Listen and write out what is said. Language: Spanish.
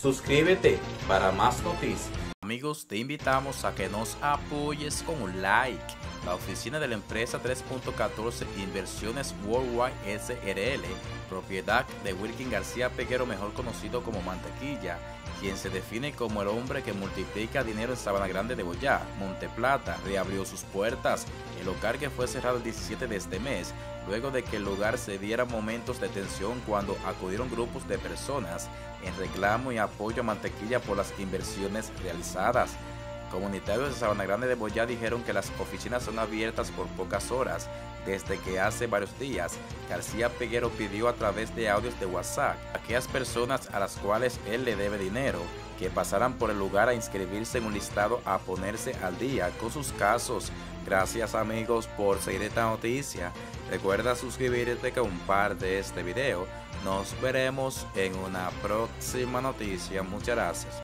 Suscríbete para más noticias. Amigos, te invitamos a que nos apoyes con un like. La oficina de la empresa 3.14 Inversiones Worldwide SRL, propiedad de Wilkin García Peguero, mejor conocido como Mantequilla, quien se define como el hombre que multiplica dinero en Sabana Grande de Boyá, Monte Plata, reabrió sus puertas, el local que fue cerrado el 17 de este mes, luego de que el lugar se diera momentos de tensión cuando acudieron grupos de personas en reclamo y apoyo a Mantequilla por las inversiones realizadas. Comunitarios de Sabana Grande de Boyá dijeron que las oficinas son abiertas por pocas horas. Desde que hace varios días, García Peguero pidió a través de audios de WhatsApp a aquellas personas a las cuales él le debe dinero que pasaran por el lugar a inscribirse en un listado a ponerse al día con sus casos. Gracias amigos por seguir esta noticia. Recuerda suscribirte, comparte este video. Nos veremos en una próxima noticia. Muchas gracias.